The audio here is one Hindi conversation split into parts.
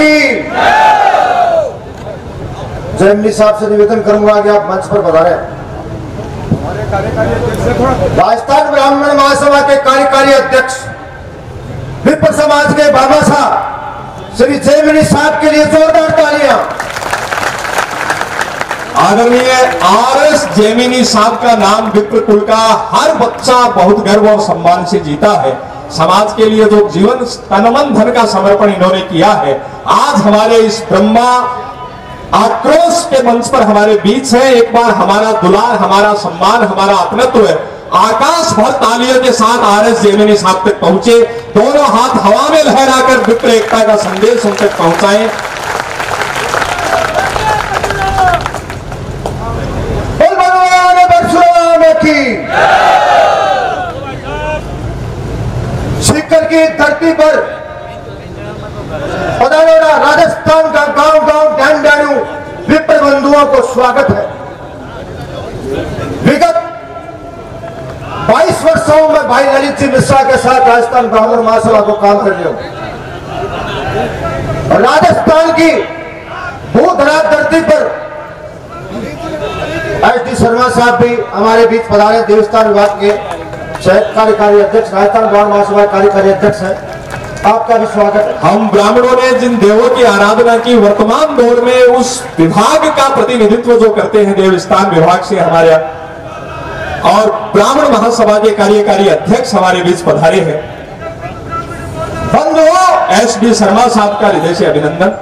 की। जयमिनी साहब से निवेदन करूंगा कि आप मंच पर पधारें। राजस्थान ब्राह्मण महासभा के कार्यकारी अध्यक्ष विप्र समाज के बाबा साहब श्री जयमिनी साहब के लिए जोरदार तालियां। आदरणीय आर एस जयमिनी साहब का नाम विप्र कुल का हर बच्चा बहुत गर्व और सम्मान से जीता है। समाज के लिए जो जीवन तनमन धन का समर्पण इन्होंने किया है, आज हमारे इस ब्रह्मा आक्रोश के मंच पर हमारे बीच है। एक बार हमारा दुलार, हमारा सम्मान, हमारा अपनत्व है। आकाश भर तालियों के साथ आर एस जयमिनी साहब तक पहुंचे, दोनों हाथ हवा में लहराकर विप्र एकता का संदेश उन तक पहुंचाए। सीकर की धरती पर पधारा राजस्थान का गांव-गांव ध्यानदारू विप्र बंधुओं को स्वागत है। विगत 22 वर्षों में भाई ललित जी मिश्रा के साथ राजस्थान ब्राह्मण महासभा को काम कर लिया। राजस्थान की भूधरात धरती पर एसडी शर्मा साहब भी हमारे बीच पधारे, देवस्थान विभाग के कार्यकारी अध्यक्ष, राजस्थान ब्राह्मण महासभा कार्यकारी अध्यक्ष है। आपका भी स्वागत है। हम ब्राह्मणों ने जिन देवों की आराधना की, वर्तमान दौर में उस विभाग का प्रतिनिधित्व जो करते हैं देवस्थान विभाग से हमारे और ब्राह्मण महासभा के कार्यकारी अध्यक्ष हमारे बीच पधारे हैं। बंधुओं, एसडी शर्मा साहब का हृदय से अभिनंदन।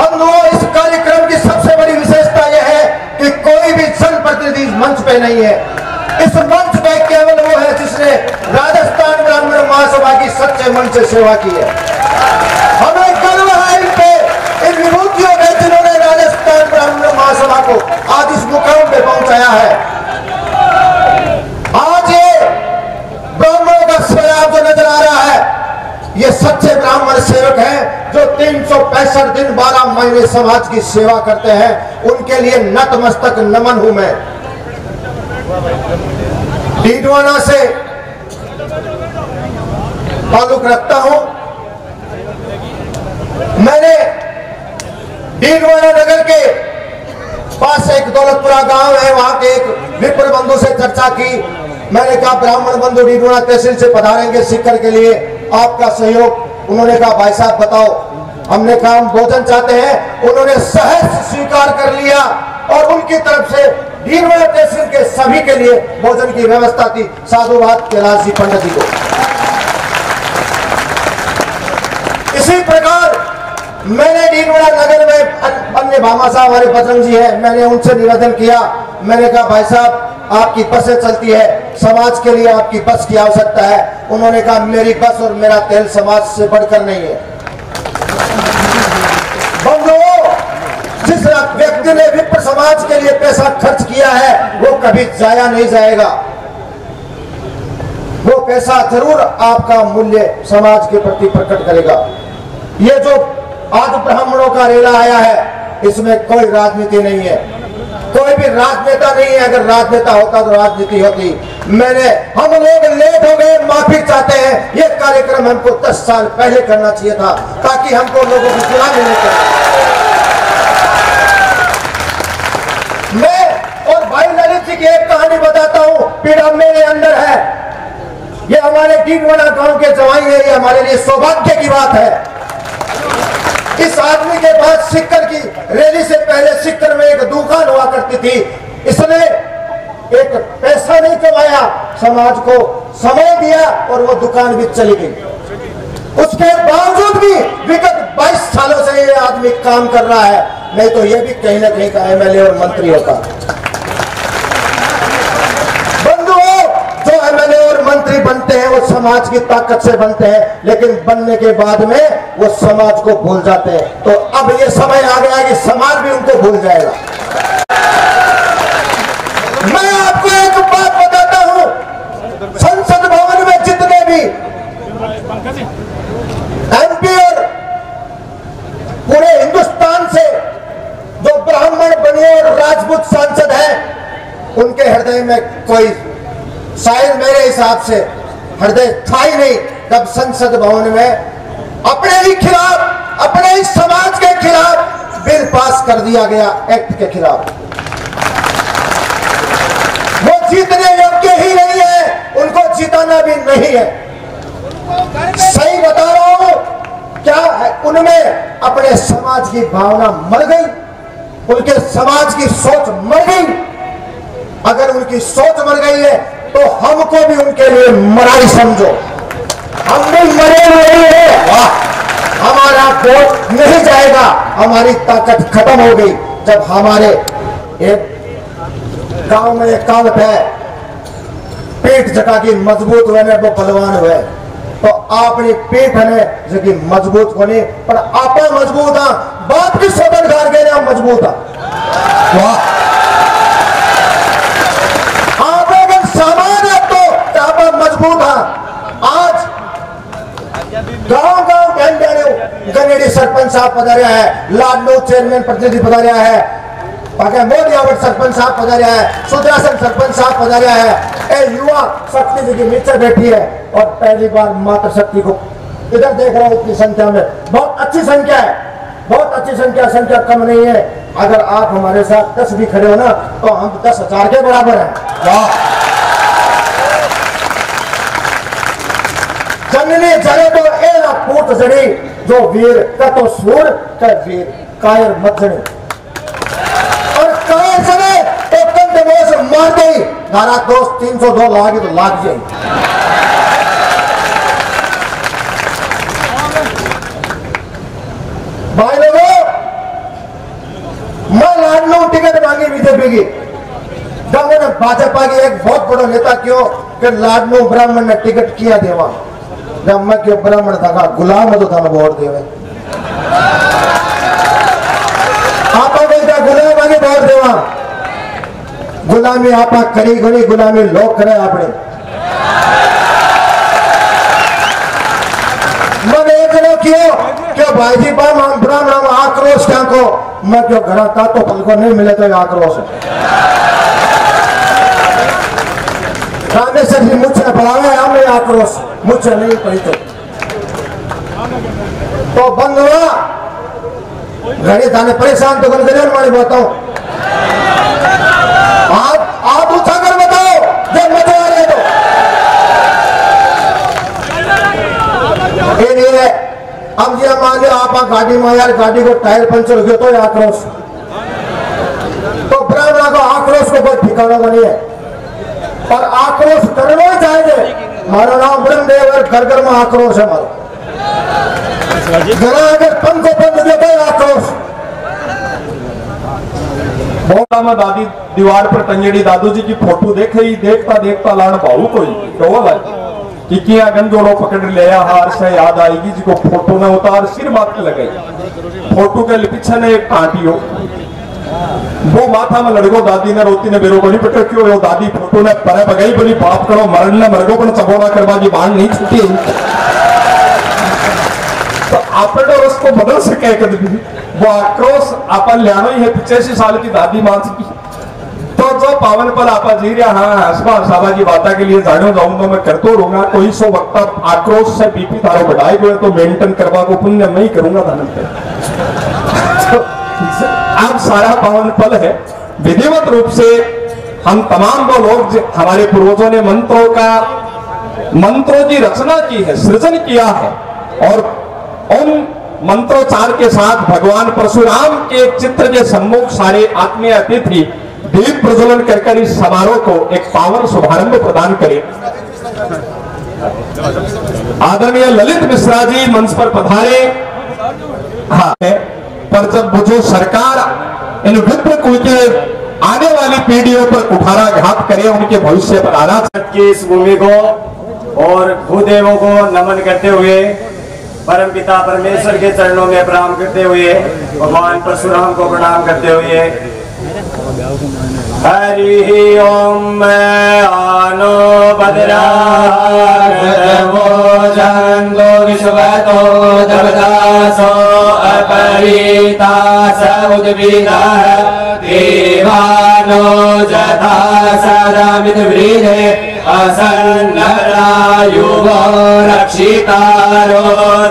बंधुओं, इस कार्यक्रम की सबसे बड़ी विशेषता यह है कि कोई भी जनप्रतिनिधि मंच पे नहीं है। इस मंच पे केवल वो है जिसने राजस्थान ब्राह्मण महासभा की सच्चे मन से सेवा की है। हमें गर्व है इन पे, इन विभूतियों पे जिन्होंने राजस्थान ब्राह्मण महासभा को आज इस मुकाम पे पहुंचाया है। आज ये ब्राह्मणों का सैलाब जो नजर आ रहा है, ये सच्चे ब्राह्मण सेवक हैं जो 365 दिन 12 महीने समाज की सेवा करते हैं। उनके लिए नतमस्तक नमन हूं मैं। डीडवाना से ताल्लुक रखता हूं। मैंने डीडवाना नगर के पास एक दौलतपुरा गांव है, वहां के एक विप्र बंधु से चर्चा की। मैंने कहा ब्राह्मण बंधु डीडवाना तहसील से पधारेंगे सीकर के लिए, आपका सहयोग। उन्होंने कहा भाई साहब बताओ। हमने कहा हम भोजन चाहते हैं। उन्होंने सहर्ष स्वीकार कर लिया और उनकी तरफ से दीनवाया तहसील के सभी के लिए भोजन की व्यवस्था थी। साधुवाद कैलाश जी पंडित जी को। इसी प्रकार मैंने दीनवाया नगर में अन्य भामा साहब हमारे बजरंग जी है, मैंने उनसे निवेदन किया। मैंने कहा भाई साहब आपकी बसें चलती है, समाज के लिए आपकी बस की आवश्यकता है। उन्होंने कहा मेरी बस और मेरा तेल समाज से बढ़कर नहीं है। बंधुओं, जिस व्यक्ति ने विप्र समाज के लिए पैसा खर्च किया है वो कभी जाया नहीं जाएगा। वो पैसा जरूर आपका मूल्य समाज के प्रति प्रकट करेगा। ये जो आज ब्राह्मणों का रेला आया है, इसमें कोई राजनीति नहीं है, कोई भी राजनेता नहीं है। अगर राजनेता होता तो राजनीति होती। हम लोग लेट हो गए, माफी चाहते हैं। ये कार्यक्रम हमको 10 साल पहले करना चाहिए था, ताकि हमको लोगों की बुरा नहीं पड़े। मैं और भाई ललित जी की एक कहानी बताता हूँ, पीड़ा मेरे अंदर है। ये हमारे डीडवाना गांव के जवाई है, ये हमारे लिए सौभाग्य की बात है। इस आदमी के पास सीकर की रैली से पहले सीकर में एक दुकान हुआ करती थी। इसने एक पैसा नहीं कमाया, समाज को समय दिया और वो दुकान भी चली गई। उसके बावजूद भी विगत 22 सालों से ये आदमी काम कर रहा है, नहीं तो ये भी कहीं ना कहीं का एमएलए और मंत्री होता। बंधुओं, जो एमएलए और मंत्री बनते हैं वो समाज की ताकत से बनते हैं, लेकिन बनने के बाद में वो समाज को भूल जाते हैं। तो अब ये समय आ गया कि समाज भी उनको भूल जाएगा। मैं आपको एक बात बताता हूं, संसद भवन में जितने भी एमपी और पूरे हिंदुस्तान से जो ब्राह्मण बने और राजपूत सांसद हैं, उनके हृदय में कोई शायद मेरे हिसाब से हृदय था ही नहीं। तब संसद भवन में अपने ही खिलाफ, अपने ही समाज पास कर दिया गया एक्ट के खिलाफ। वो जीतने योग्य ही नहीं है, उनको जिताना भी नहीं है। सही बता रहा हूं, क्या है उनमें अपने समाज की भावना मर गई, उनके समाज की सोच मर गई। अगर उनकी सोच मर गई है तो हमको भी उनके लिए मरा ही समझो, हम भी मरे हुए हैं, हमारा वोट नहीं जाएगा, हमारी ताकत खत्म हो गई। जब हमारे एक गांव में एक काल पे पेट जटा की मजबूत हुए में वो बलवान हुए, तो आपने पेट है जो कि मजबूत होने पर आप मजबूत आ, बाप की सोच गए ना मजबूत आ। वाह, गांव-गांव गनेडी सरपंच साहब पधारे हैं, लाडनूं चेयरमैन प्रतिनिधि पधारे हैं, सरपंच साहब पधारे हैं, सुदर्शन सरपंच साहब पधारे हैं, ए युवा शक्ति जी की नीचे बैठी है और पहली बार मातृशक्ति को इधर देख रहा हूँ इतनी संख्या में। बहुत अच्छी संख्या है, बहुत अच्छी संख्या, संख्या कम नहीं है। अगर आप हमारे साथ 10 भी खड़े हो ना तो हम 10,000 के बराबर है। जननी जरे तो एला पूत जड़ी, जो वीर का तो सूर का वीर कायर मत जड़े, और कायर जड़े तो कंध मोस मार दे। धारा 202 लागे तो लाग जाए। भाई लोगों, मैं लाडनूं टिकट मांगी बीजेपी की, जब उन्हें भाजपा की एक बहुत बड़ा नेता क्यों कि लाडनूं ब्राह्मण ने टिकट किया देवा, मैं क्यों ब्राह्मण था, गुलाम तो था वोट देवे। आपा बोलता गुलाम आगे वोट देवा, गुलामी आपा करी घनी, गुलामी लोग करे आपने। मैं एक लोग क्यों क्या भाई जी बा ब्राह्मण आक्रोश क्या को, मैं क्यों घर आता तो फल को नहीं मिले तो आक्रोश से मुझसे बढ़ावे, हमें आक्रोश मुझसे नहीं पड़ते। तो बंगवा घड़ी थाने परेशान तो गलत वाली बताओ, आप उठा कर बताओ जब मजा आ रहे तो ये है। अब ये मान लो आप गाड़ी में यार गाड़ी को टायर पंचर हो गया तो आक्रोश, तो ब्राह्मण को आक्रोश को बहुत ठिकाना बनी है और आक्रोश करना चाहिए। मारो नाम ब्रह्मदेव और घर घर में आक्रोश है, घर अगर पंखों बंद देता है आक्रोश। बोला में दादी दीवार पर तंजेड़ी दादू जी की फोटो देख रही, देखता देखता लान भाऊ कोई तो भाई कि किया गंजोड़ो पकड़ लिया, हार से याद आएगी जी को फोटो न उतार, सिर बात लगाई फोटो के पीछे ने एक कांटी हो, वो माथा में लड़को दादी ने रोती ने बेरो को नहीं पटो क्यों हो, दादी फोटो ने परे बगई बनी बाप करो मरण ने मरगो पर चबोड़ा करवा जी बाण नहीं छूटी। तो आपन और उसको बदल सके कद भी वो आक्रोश आपन ल्यानो ही है। 85 साल की दादी मां की तो जो पावन पर आपा जी रहा हां हसबा साबा जी बाता के लिए जानो जाऊं तो मैं करतो रहूंगा, कोई सो वक्त आक्रोश से बीपी तारो बढ़ाए गए तो मेंटेन करवा को पुण्य नहीं करूंगा धनंत। आप सारा पावन पल है, विधिवत रूप से हम तमाम वो लोग हमारे पूर्वजों ने मंत्रों की रचना की है, सृजन किया है, और उन मंत्रोच्चार के साथ भगवान परशुराम के चित्र के सम्मुख सारे आत्मीय अतिथि दीप प्रज्वलन करकर इस समारोह को एक पावन शुभारंभ प्रदान करें। आदरणीय ललित मिश्रा जी मंच पर पधारे। हाँ, पर जब बुझो सरकार इन विप्र कुल के आने वाली पीढ़ियों पर कुठाराघात करे, उनके भविष्य पर आना चाहिए। इस भूमि को और भूदेवों को नमन करते हुए परमपिता परमेश्वर के चरणों में प्रणाम करते हुए भगवान परशुराम को प्रणाम करते हुए हरि ओम आनो बदरा अपरिता सउद्भिदा देवानो जथा सदामित व्रीहे असन्नरायुवो रक्षितारो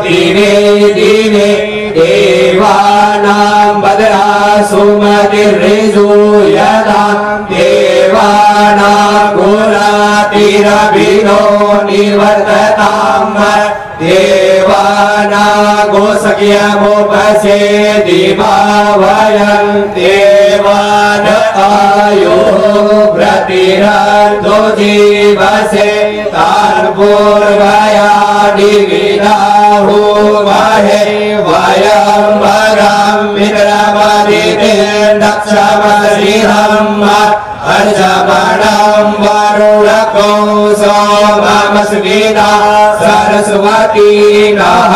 दिने दिने देवानां बदरा सुमतिर्षु यदा देवाना गुणातिरभिनो निवर्तताम् देवाना गोसख्यमुपसेदिभावयन् देवान आयो प्रतिरन्धो जीवसे तार्पूर्वयाणि विदाहु महे वयं वरं मित्रमदिते दक्षमसिंहं अर्जपणं वरुणकं सोममस्मिता सरस्वती नः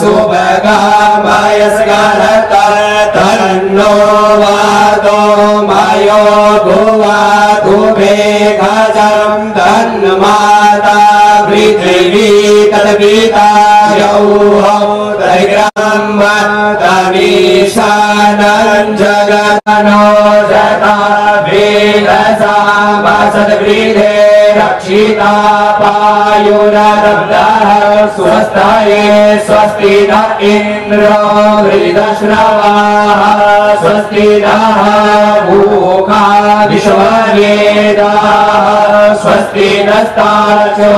सुभगा मयस्करता तन्नो वातो मयो भुवातु मे गजं तन्माता पृथिवी तद्विता यौहौत्रग्राम तमीशानं जगतनो जता वेदसा वसद्वृधे रक्षिता पायुरब्धः स्वस्ताये स्वस्ति न इन्द्रो वृद्धश्रवाः स्वस्ति नः भूखा विश्ववेदाः स्वस्ति नस्तार्क्ष्यो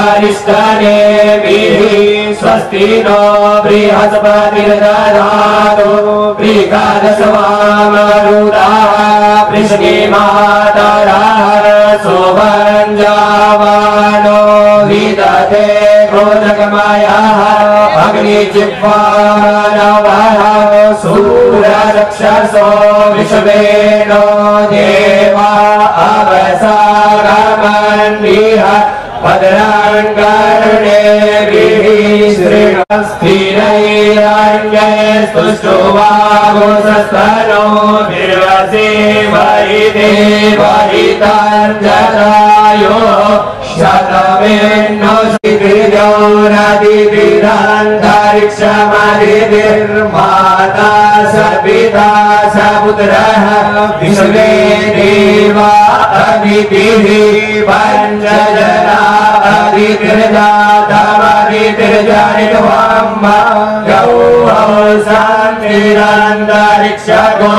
अरिष्टनेमिः स्वस्ति नो बृहस्पतिर्दधातु बृहदस्वामरुदाः पृष्णिमातरः सुभञ्जावानो विदधे गोजगमयः अग्निजिह्वानवः सूररक्षसो विश्वेनो देवा अवसागमन्विह पदराङ्कर्णेभिस्तुष्टुवागोसस्तनो विर्वसे वरिदे वरिताञ्जरायो शतमेन्नो शिखिजो नदिभिरान्तरिक्षमदिभिर्माता सपिता सपुत्रः विश्वे देवा अदितिः पञ्चजना अदितिर्दा तमदितिर्जनित्वम् गौरव शान्तिरान्तरिक्षगो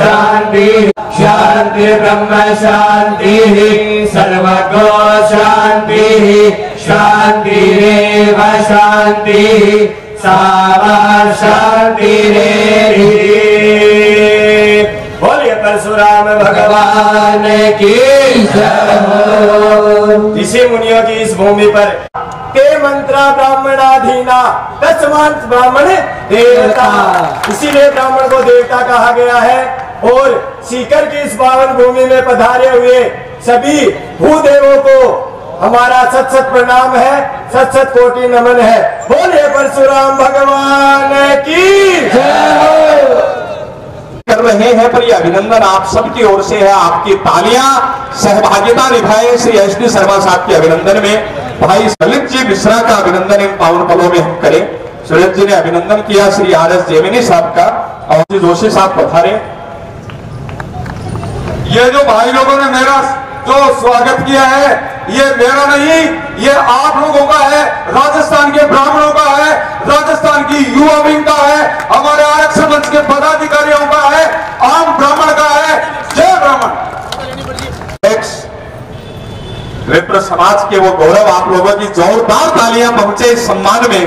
शान्तिः शांति ब्रह्म शांति सर्वगो शांति शांतिरेव शांति सावा शांतिरे बोलिए परशुराम भगवान की जय। इसी मुनियों की इस भूमि पर के मंत्रा ब्राह्मणाधीना दस मंत्र ब्राह्मण देवता, इसीलिए ब्राह्मण को देवता कहा गया है। और सीकर की इस पावन भूमि में पधारे हुए सभी भूदेवों को हमारा सत सत प्रणाम है, सत सत कोटि नमन है। बोले परशुराम भगवान की कर रहे हैं, पर यह अभिनंदन आप सबकी ओर से है। आपकी तालियां सहभागिता निभाए श्री एसडी शर्मा साहब के अभिनंदन में। भाई ललित जी मिश्रा का अभिनंदन इन पावन पलों में हम करें। सुरेश जी ने अभिनंदन किया श्री आर एस जयमिनी साहब का, और श्री जोशी साहब पधारे। ये जो भाई लोगों ने मेरा जो स्वागत किया है, ये मेरा नहीं, ये आप लोगों का है, राजस्थान के ब्राह्मणों का है, राजस्थान की युवा विंग का है, हमारे आरक्षण मंच के पदाधिकारियों का है, आम ब्राह्मण का है। जय ब्राह्मण। विप्र समाज के वो गौरव, आप लोगों की जोरदार तालियां पहुंचे इस सम्मान में।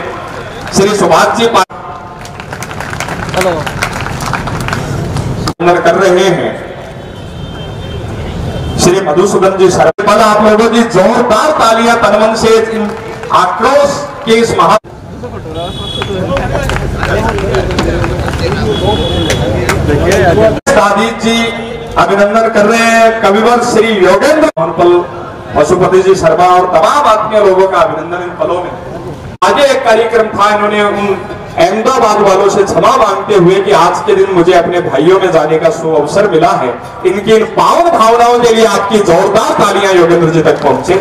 श्री सुभाष जी कर रहे हैं, श्री मधुसूदन जी शर्मा। आप लोगों की जोरदार तालियां तनमन से इन आक्रोश के इस महा दादीत जी अभिनंदन कर रहे हैं। कविवर श्री योगेंद्र पल पशुपति जी शर्मा और तमाम आत्मीय लोगों का अभिनंदन इन पलों में। आगे एक कार्यक्रम था, इन्होंने उन अहमदाबाद वालों से क्षमा मांगते हुए कि आज के दिन मुझे अपने भाइयों में जाने का सु अवसर मिला है। इनकी इन पावन भावनाओं के लिए आपकी जोरदार तालियां योगेंद्र जी तक पहुंचे।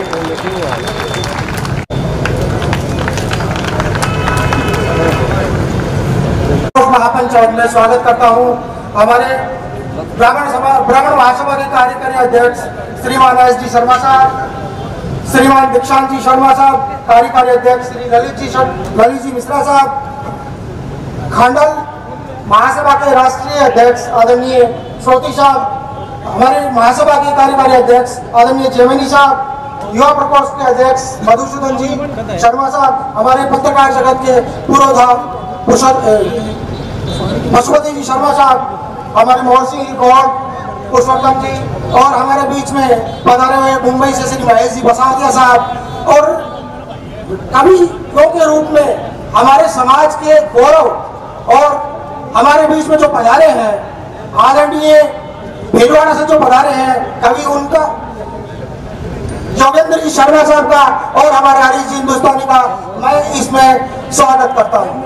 महापंच मैं स्वागत करता हूं हमारे ब्राह्मण महासभा के कार्यकारी अध्यक्ष श्रीमान आयुष जी शर्मा साहब, श्रीमान दीक्षांत जी शर्मा साहब, कार्यकारी अध्यक्ष श्री ललित जी मिश्रा साहब, खांडल महासभा के राष्ट्रीय अध्यक्ष आदरणीय श्रोती साहब, हमारे महासभा के कार्यकारी अध्यक्ष आदरणीय जयमिनी साहब, युवा प्रकोष्ठ के अध्यक्ष मधुसूदन जी शर्मा साहब, हमारे पत्रकार जगत के पुरोधा पशुपति जी शर्मा साहब, हमारे मोहन सिंह और पुरुषोत्तम जी, और हमारे बीच में पधारे हुए मुंबई से श्री महेश जी बसाधिया साहब, और कवियों के रूप में हमारे समाज के गौरव और हमारे बीच में जो पधारे हैं आदरणीय डीडवाना से जो पधारे हैं कवि, उनका योगेंद्र जी शर्मा साहब का और हमारे हरीश जी हिंदुस्तानी का मैं इसमें स्वागत करता हूं।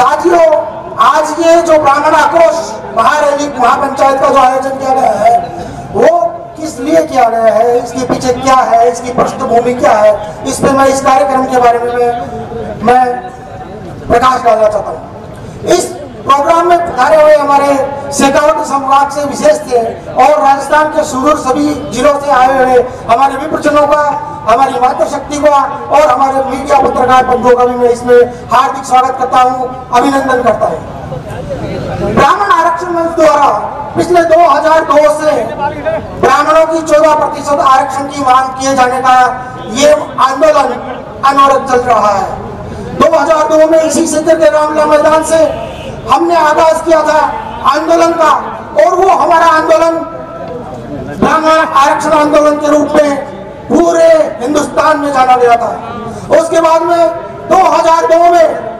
साथियों, आज ये जो ब्राह्मण आक्रोश महारैली महापंचायत का जो आयोजन किया गया है वो किस लिए किया गया है, इसके पीछे क्या है, इसकी पृष्ठभूमि क्या है, इस पर मैं इस कार्यक्रम के बारे में मैं प्रकाश डालना चाहता हूँ। इस प्रोग्राम में पधारे हुए हमारे शेखावत संवाद से विशेष थे और राजस्थान के सुदूर सभी जिलों से आए हुए हमारे विप्रजनों का, हमारी मातृशक्ति का और हमारे मीडिया पत्रकार बंधुओं का भी मैं इसमें हार्दिक स्वागत करता हूं, अभिनंदन करता हूं। ब्राह्मण आरक्षण मंच द्वारा पिछले 2002 से ब्राह्मणों की 14% आरक्षण की मांग किए जाने का ये आंदोलन अनवरत चल रहा है। 2002 में इसी सीकर के रामला मैदान से हमने आगाज किया था आंदोलन का, और वो हमारा आंदोलन ब्राह्मण आरक्षण आंदोलन के रूप में पूरे हिंदुस्तान में जाना गया था। उसके बाद में 2002 में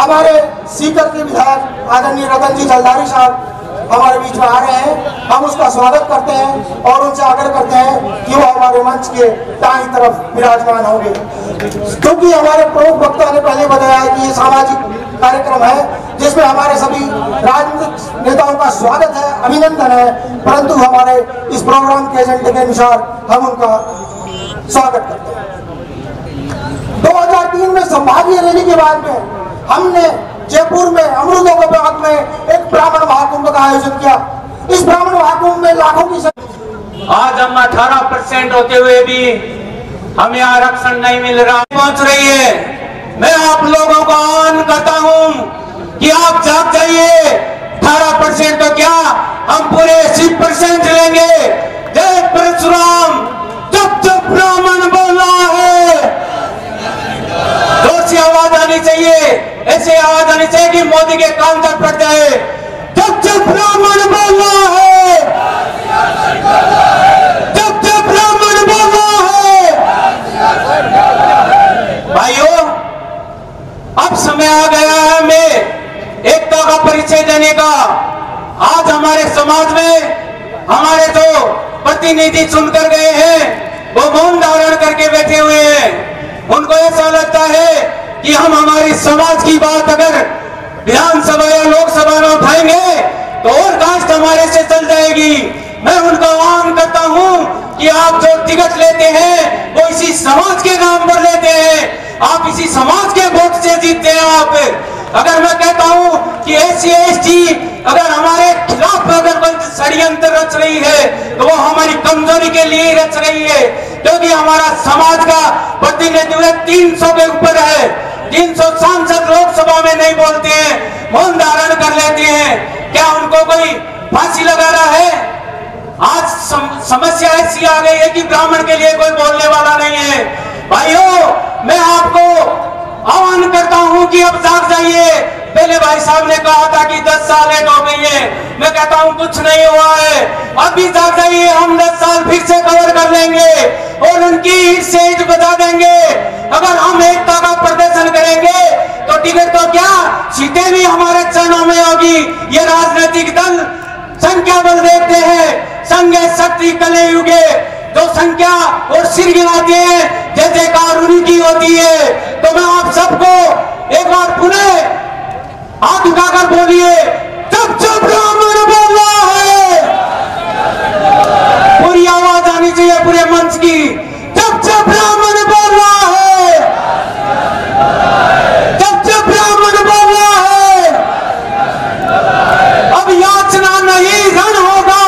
हमारे सीकर के विधायक आदरणीय रतनजी जलधारी साहब हमारे बीच में आ रहे हैं, हम उसका स्वागत करते हैं और उनसे आग्रह करते हैं कि वो हमारे मंच के दाईं तरफ विराजमान होंगे, क्योंकि हमारे प्रमुख वक्ता ने पहले बताया कि ये सामाजिक कार्यक्रम है जिसमें हमारे सभी राजनीतिक नेताओं का स्वागत है, अभिनंदन है, परंतु हमारे इस प्रोग्राम के एजेंडे के अनुसार हम उनका स्वागत करते हैं। 2003 में संभागीय रैली के बाद में हमने जयपुर में अमृतोक के बाद में एक ब्राह्मण महाकुंभ का आयोजन किया। इस ब्राह्मण महाकुंभ में लाखों की संख्या, आज हम 18% होते हुए भी हमें आरक्षण नहीं मिल रहा, पहुंच रही है। मैं आप लोगों को आह्वान करता हूं कि आप जाग जाइए। 18% तो क्या, हम पूरे 80% लेंगे। जय परशुराम। जब जब ब्राह्मण बोला है जोर से आवाज आनी चाहिए, ऐसी आवाज आनी चाहिए कि मोदी के कान तक पड़ जाए। जब जब ब्राह्मण बोला है, जब जब ब्राह्मण बोला है। भाइयों, अब समय आ गया है हमें एकता का परिचय देने का। आज हमारे समाज में हमारे जो प्रतिनिधि चुनकर गए हैं वो मौन धारण करके बैठे हुए हैं। उनको ऐसा लगता है कि हम हमारी समाज की बात अगर विधानसभा या लोकसभा में उठाएंगे तो और कास्ट हमारे से चल जाएगी। मैं उनका आह्वान करता हूं कि आप जो टिकट लेते हैं वो इसी समाज के नाम पर लेते हैं, आप इसी समाज के वोट से जीतते हैं। आप अगर मैं कहता हूं कि SC ST अगर हमारे खिलाफ अगर षड्यंत्र रच रही है तो वो हमारी कमजोरी के लिए रच रही है, क्योंकि हमारा समाज का प्रतिनिधित्व 300 के ऊपर है। 300 सांसद लोकसभा में नहीं बोलते हैं, मौन धारण कर लेते हैं। क्या उनको कोई फांसी लगाना है? आज समस्या ऐसी आ गई है कि ब्राह्मण के लिए कोई बोलने वाला नहीं है। भाइयों, मैं आपको आह्वान करता हूं कि अब जाग जाइए। पहले भाई साहब ने कहा था कि 10 साल लेट हो गई है, मैं कहता हूं कुछ नहीं हुआ है। अभी जाग जाइए, हम 10 साल फिर से कवर कर लेंगे और उनकी सेज बता देंगे। अगर हम एकता का प्रदर्शन करेंगे तो टिकट तो क्या, सीटें भी हमारे चरणों में होगी। ये राजनीतिक दल संख्या बल देखते हैं, संघ शक्ति कले युगे, जो संख्या और सिर गिराते हैं जैसे कानूनी की होती है। तो मैं आप सबको एक बार पुनः हाथ उठाकर बोलिए, जब जब ब्राह्मण बोला है, पूरी आवाज आनी चाहिए पूरे मंच की। जब जब ब्राह्मण बोला है, जब जब ब्राह्मण बोला है। अब याचना नहीं रण होगा,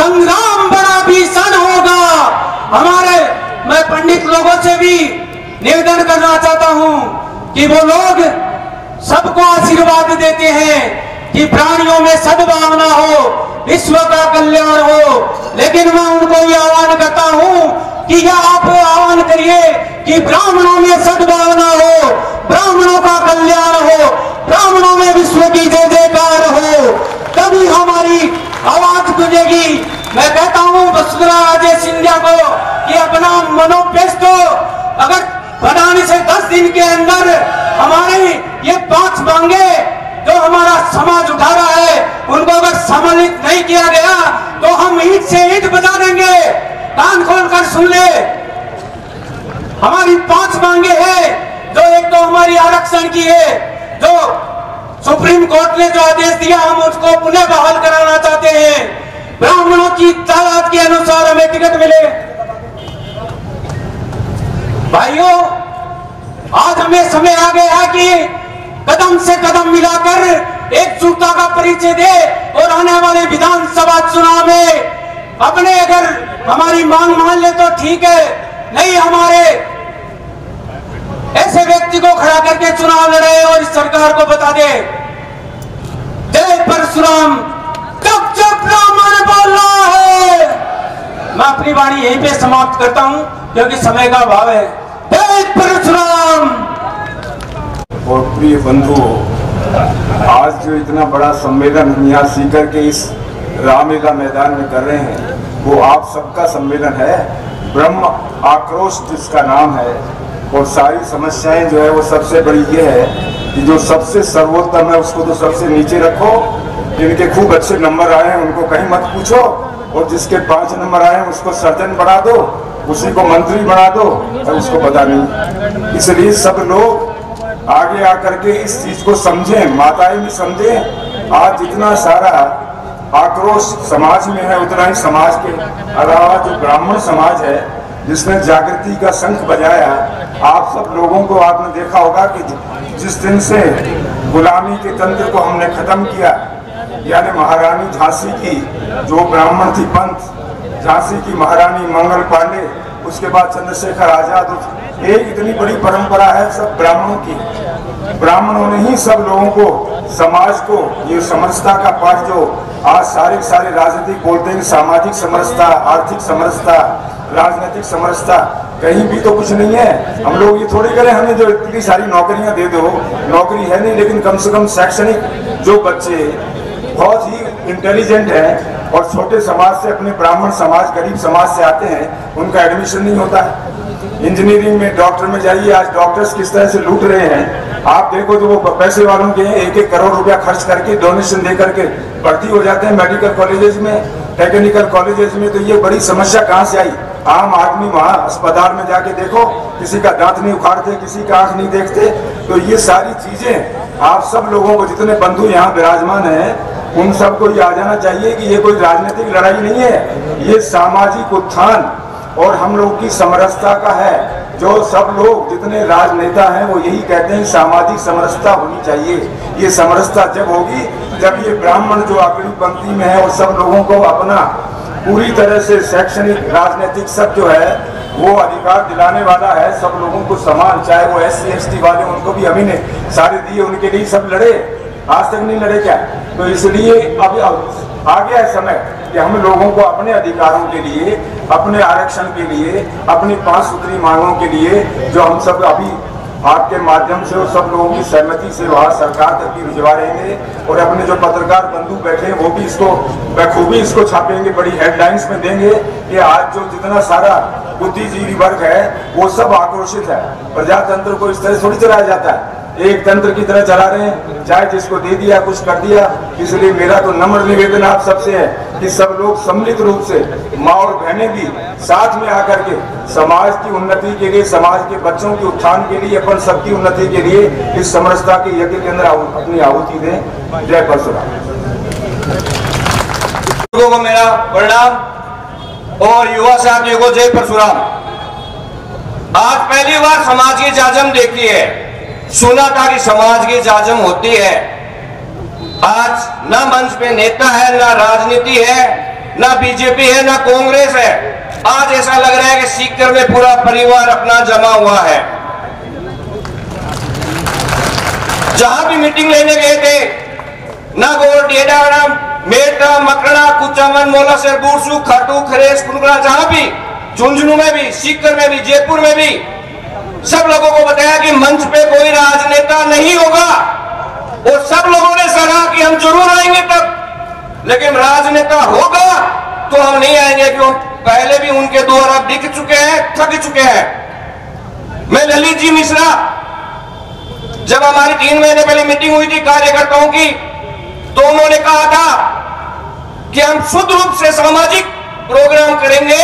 संग्राम बड़ा भीषण होगा। हमारे मैं पंडित लोगों से भी निवेदन करना चाहता हूं कि कि वो लोग सबको आशीर्वाद देते हैं कि प्राणियों में सद्भावना हो, विश्व का कल्याण हो। लेकिन मैं उनको ये आह्वान करता हूं कि यह आप आह्वान करिए कि ब्राह्मणों में सद्भावना हो, ब्राह्मणों का कल्याण हो, ब्राह्मणों में विश्व की जय जयकार हो, तभी हमारी आवाज गूंजेगी। मैं कहता हूं वसुंधरा राजे सिंधिया को कि अपना मनोपेस्टो अगर बनाने से 10 दिन के अंदर हमारे ये 5 मांगे जो हमारा समाज उठा रहा है उनको अगर सम्मिलित नहीं किया गया तो हम ईंट से ईंट बजा देंगे। कान खोल कर सुन ले, हमारी 5 मांगे हैं। जो एक तो हमारी आरक्षण की है, जो सुप्रीम कोर्ट ने जो आदेश दिया हम उसको पुनः बहाल कराना चाहते हैं। ब्राह्मणों की तादाद के अनुसार हमें टिकट मिले। भाइयों, आज हमें समय आ गया है कि कदम से कदम मिलाकर एकजुटता का परिचय दे और आने वाले विधानसभा चुनाव में अपने अगर हमारी मांग मान ले तो ठीक है, नहीं हमारे ऐसे व्यक्ति को खड़ा करके चुनाव लड़े और इस सरकार को बता दे। जय परशुराम। जब जब ब्राह्मण बोलना है, मैं अपनी वाणी यहीं पे समाप्त करता हूं क्योंकि समय का अभाव है। जय परशुराम। और प्रिय बंधुओं, आज जो इतना बड़ा सम्मेलन हम यहाँ सीकर के इस रामलीला मैदान में कर रहे हैं वो आप सबका सम्मेलन है। ब्रह्म आक्रोश जिसका नाम है और सारी समस्याएं जो है वो सबसे बड़ी ये है कि जो सबसे सर्वोत्तम है उसको तो सबसे नीचे रखो। जिनके खूब अच्छे नंबर आए हैं उनको कहीं मत पूछो और जिसके 5 नंबर आए हैं उसको सर्जन बढ़ा दो, उसी को मंत्री बना दो और उसको पता नहीं। इसलिए सब लोग आगे आकर के इस चीज को समझें, माताएं भी समझें। आज जितना सारा आक्रोश समाज में है उतना ही समाज के अलावा जो ब्राह्मण समाज है जिसने जागृति का शंख बजाया। आप सब लोगों को आपने देखा होगा कि जिस दिन से गुलामी के तंत्र को हमने खत्म किया, यानी महारानी झांसी की जो ब्राह्मण थी पंथ, झांसी की महारानी मंगल पांडे, उसके बाद चंद्रशेखर आजाद, एक इतनी बड़ी परंपरा है सब ब्राह्मणों की। ब्राह्मणों ने ही सब लोगों को, समाज को ये समरसता का पाठ जो आज सारे राजनीतिक बोलते हैं, सामाजिक समरसता, आर्थिक समरसता, राजनीतिक समरसता, कहीं भी तो कुछ नहीं है। हम लोग ये थोड़ी करें, हमें जो इतनी सारी नौकरियां दे दो, नौकरी है नहीं लेकिन कम से कम शैक्षणिक जो बच्चे बहुत ही इंटेलिजेंट हैं और छोटे समाज से, अपने ब्राह्मण समाज, गरीब समाज से आते हैं, उनका एडमिशन नहीं होता है। इंजीनियरिंग में, डॉक्टर में जाइए, आज डॉक्टर्स किस तरह से लूट रहे हैं आप देखो। तो वो पैसे वालों के 1-1 करोड़ रुपया खर्च करके डोनेशन दे करके भर्ती हो जाते हैं मेडिकल कॉलेजेस में, टेक्निकल कॉलेजेस में। तो ये बड़ी समस्या कहाँ से आई? आम आदमी वहाँ अस्पताल में जाके देखो, किसी का दांत नहीं उखाड़ते, किसी का आंख नहीं देखते। तो ये सारी चीजें आप सब लोगों को, जितने बंधु यहाँ विराजमान हैं, उन सबको ये आ जाना चाहिए कि ये कोई राजनीतिक लड़ाई नहीं है, ये सामाजिक उत्थान और हम लोग की समरसता का है। जो सब लोग जितने राजनेता हैं वो यही कहते हैं सामाजिक समरसता होनी चाहिए। ये समरसता जब होगी जब ये ब्राह्मण जो आखिरी पंक्ति में है और सब लोगों को अपना पूरी तरह से शैक्षणिक, राजनीतिक सब जो है वो अधिकार दिलाने वाला है, सब लोगों को समान, चाहे वो SC ST वाले, उनको भी अभी ने सारे दिए, उनके लिए सब लड़े, आज तक नहीं लड़े क्या? तो इसलिए अब आ गया है समय कि हम लोगों को अपने अधिकारों के लिए, अपने आरक्षण के लिए, अपनी 5 सूत्री मांगों के लिए, जो हम सब अभी आपके माध्यम से और सब लोगों की सहमति से वहाँ सरकार तक भी भिजवा रहे हैं और अपने जो पत्रकार बंधु बैठे हैं वो भी इसको बखूबी इसको छापेंगे, बड़ी हेडलाइंस में देंगे कि आज जो जितना सारा बुद्धिजीवी वर्ग है वो सब आक्रोशित है। प्रजातंत्र को इस तरह थोड़ी चलाया जाता है, एक तंत्र की तरह चला रहे हैं, चाहे जिसको दे दिया कुछ कर दिया। इसलिए मेरा तो नम्र निवेदन आप सबसे है कि सब लोग सम्मिलित रूप से, माँ और बहनें भी साथ में आकर के समाज की उन्नति के लिए, समाज के बच्चों के उत्थान के लिए, अपन सबकी उन्नति के लिए इस समरसता के यज्ञ के अंदर अपनी आहुति दें। जय परशुराम। लोगों को मेरा प्रणाम और युवा साथियों को जय परशुराम। आज पहली बार समाज की जाजम देखी है, सुना था कि समाज की जाजम होती है। आज ना मंच पे नेता है, ना राजनीति है, ना बीजेपी है, ना कांग्रेस है। आज ऐसा लग रहा है कि सीकर में पूरा परिवार अपना जमा हुआ है। जहां भी मीटिंग लेने गए थे नागौर, डीडवाना, मेटा, मकड़ा, कुचामन, मोलासर, बूरसू, खाटू, खरेस, कुनगड़ा, जहां भी, झुंझुनू में भी, सीकर में भी, जयपुर में भी, सब लोगों को बताया कि मंच पे कोई राजनेता नहीं होगा और सब लोगों ने सराहा कि हम जरूर आएंगे तब, लेकिन राजनेता होगा तो हम नहीं आएंगे क्यों, पहले भी उनके द्वारा दिख चुके हैं, थक चुके हैं। मैं ललित जी मिश्रा, जब हमारी 3 महीने पहले मीटिंग हुई थी कार्यकर्ताओं की, तो उन्होंने कहा था कि हम शुद्ध रूप से सामाजिक प्रोग्राम करेंगे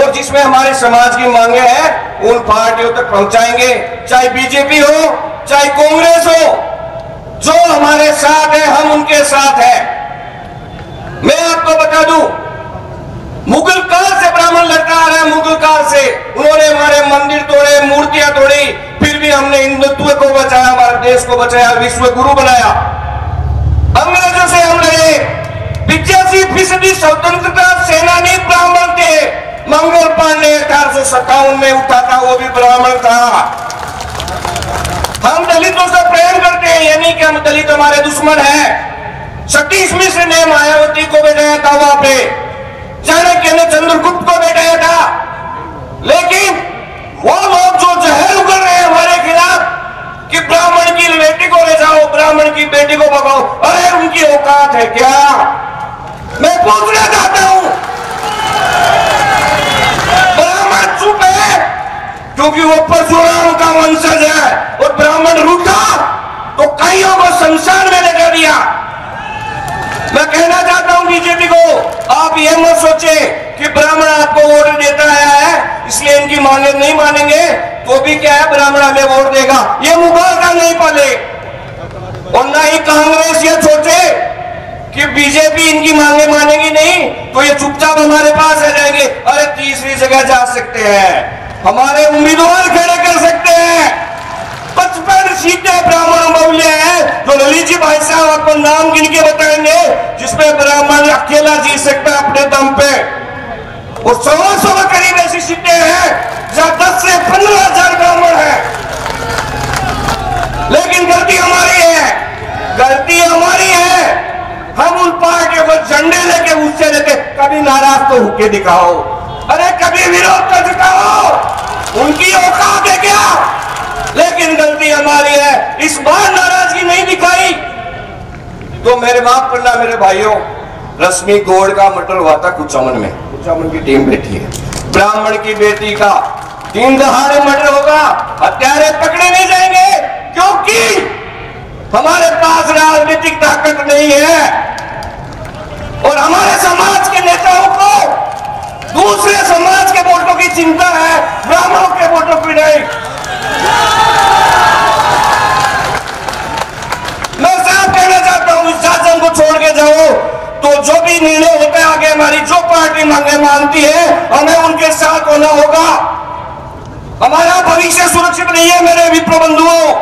और जिसमें हमारे समाज की मांगे हैं उन पार्टियों तक पहुंचाएंगे, चाहे बीजेपी हो चाहे कांग्रेस हो, जो हमारे साथ है हम उनके साथ हैं। मैं आपको बता दूं, मुगल काल से ब्राह्मण लड़ता आ रहा है, मुगल काल से उन्होंने हमारे मंदिर तोड़े, मूर्तियां तोड़ी, फिर भी हमने हिंदुत्व को बचाया, हमारे देश को बचाया, विश्व गुरु बनाया। अंग्रेजों से हम लड़े, 85% स्वतंत्रता सेनानी ब्राह्मण थे। मंगल पांडे 1857 में उठा था, वो भी ब्राह्मण था। हम दलितों से प्रेम करते हैं, यानी कि हम दलित हमारे दुश्मन हैं। सतीश मिश्र ने मायावती को भेजाया था वहां पे, चाणक्य ने चंद्रगुप्त को बैठाया था, लेकिन वो लोग जो जहर उगल रहे हैं हमारे खिलाफ कि ब्राह्मण की बेटी को ले जाओ, ब्राह्मण की बेटी को भगाओ, अरे उनकी औकात है क्या? मैं पूछना चाहता हूं, ब्राह्मण चुप है क्योंकि वो परशुराम का वंशज है, और ब्राह्मण रूठा तो कईयों को संसार में लेकर दिया। मैं कहना चाहता हूं बीजेपी को, आप ये मत सोचे कि ब्राह्मण आपको वोट देता आया है इसलिए इनकी मांगे नहीं मानेंगे तो भी क्या है, ब्राह्मण हमें वोट देगा, ये मुबारक नहीं पाले। और ना ही कांग्रेस ये सोचे कि बीजेपी इनकी मांगे मानेगी नहीं तो ये चुपचाप हमारे पास आ जाएंगे। अरे तीसरी जगह जा सकते हैं, हमारे उम्मीदवार खड़े कर सकते हैं। 55 सीटें ब्राह्मण बहुल्य है, जो ललित जी भाई साहब आपको नाम गिन के बताएंगे जिसमें ब्राह्मण अकेला जीत सकता है अपने दम पे, और 100-100 करीब ऐसी सीटें हैं जहां 10 से 15 हजार ब्राह्मण है। लेकिन गलती हमारी है, गलती हमारी है, हम उन पार्टियों को झंडे लेके उससे लेते, कभी नाराज तो होके दिखाओ, अरे कभी विरोध तो दिखाओ, उनकी औकात है क्या? लेकिन गलती हमारी है, इस बार नाराजगी नहीं दिखाई। तो मेरे माफ करना मेरे भाइयों, रश्मि गोड़ का मर्डर हुआ था कुचामन में, कुचामन की टीम बैठी है, ब्राह्मण की बेटी का 3 दहाड़े मर्डर होगा, हत्यारे पकड़े नहीं जाएंगे क्योंकि हमारे पास राजनीतिक ताकत नहीं है, और हमारे समाज के नेताओं को दूसरे समाज के वोटों की चिंता है, ब्राह्मणों के वोटों की नहीं। मैं साफ कहना चाहता हूं, इस शासन को छोड़ के जाओ तो जो भी निर्णय होता है आगे हमारी जो पार्टी मांगे मानती है हमें उनके साथ होना होगा। हमारा भविष्य सुरक्षित नहीं है मेरे मित्र बंधुओं,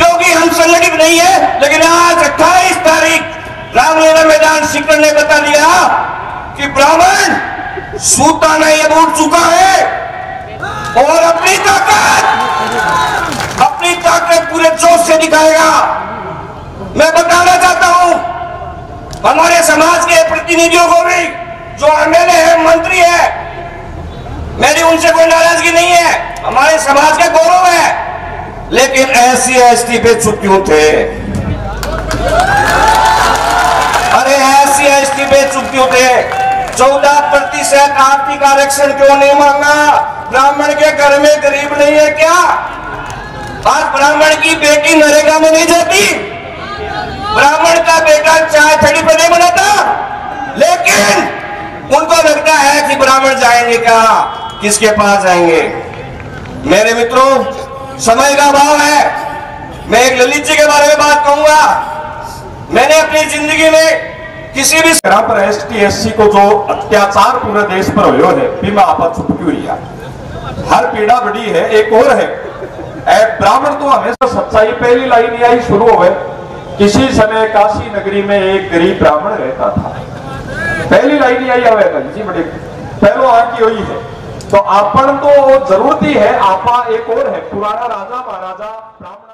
क्योंकि हम संगठित नहीं है। लेकिन आज 28 तारीख रामलीला मैदान सीकर ने बता दिया कि ब्राह्मण सूता नहीं अब उठ चुका है और अपनी ताकत पूरे जोश से दिखाएगा। मैं बताना चाहता हूं हमारे समाज के प्रतिनिधियों को भी, जो एमएलए है, मंत्री है, मेरी उनसे कोई नाराजगी नहीं है, हमारे समाज का गौरव है, लेकिन SC/ST पे चुप क्यों थे? अरे SC/ST पे चुप क्यों थे? 14% आर्थिक आरक्षण क्यों नहीं मांगा? ब्राह्मण के घर में गरीब नहीं है क्या? आज ब्राह्मण की बेटी नरेगा में नहीं जाती, ब्राह्मण का बेटा चाय थड़ी पर नहीं बनाता, लेकिन उनको लगता है कि ब्राह्मण जाएंगे क्या, किसके पास जाएंगे? मेरे मित्रों, समय का अभाव है, मैं एक ललित जी के बारे में बात कहूंगा। मैंने अपनी जिंदगी में किसी भी ग्राम पर ST/SC को जो अत्याचार पूरे देश पर हुए है, बीमा आपत छुपकी हुई है, हर पीड़ा बड़ी है। एक और है, ब्राह्मण तो हमेशा सच्चाई पहली लाइन यही शुरू हो गए। किसी समय काशी नगरी में एक गरीब ब्राह्मण रहता था, पहली लाइन यही आवे था जी, बड़े पहलो आकी हुई है, तो आपन तो जरूरती है आपा। एक और है, पुराना राजा महाराजा ब्राह्मण